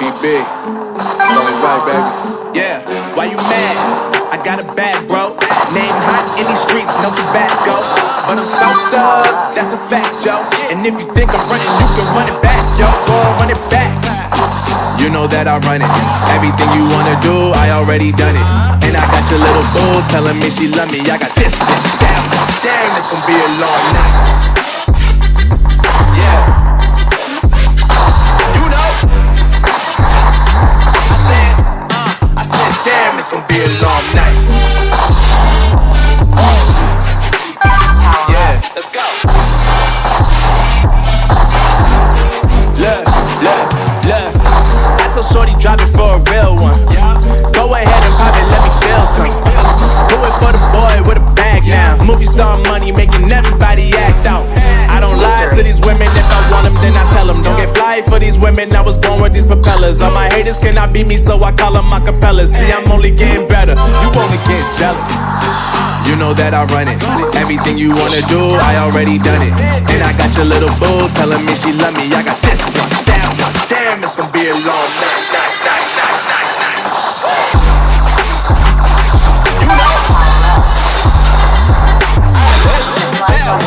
Be big. It's only right, baby. Yeah, why you mad? I got a bad bro. Name hot in these streets, no Tabasco. But I'm so stuck, that's a fact, yo. And if you think I'm running, you can run it back, yo. Go run it back. You know that I run it. Everything you wanna do, I already done it. And I got your little boo telling me she love me. I got this bitch down. Damn, this gon' be a long night. It's gonna be a long night. Yeah, let's go. Look, look, look. I told Shorty drop it for a real one. Go ahead and pop it, let me feel some. Do it for the boy with a bag now. Movie star money making everybody act out. I don't lie to these women. If I want them, then I tell them. Don't get fly for these women. I was born with these propellers. All my haters cannot beat me, so I call them acapellas. See, I'm only getting better. You only get jealous. You know that I run it. Everything you wanna do, I already done it. And I got your little boo telling me she love me. I got this one down. Damn, it's gonna be a long night, night, night, night, night, night. You know, listen, damn.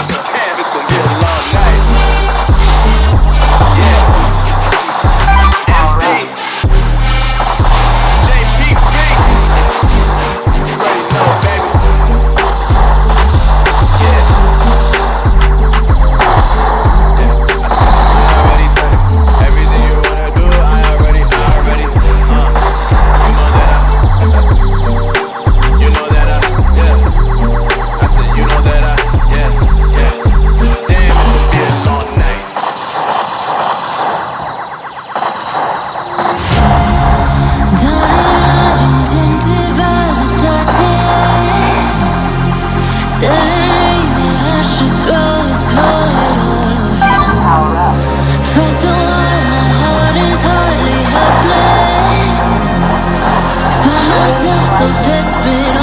So desperate.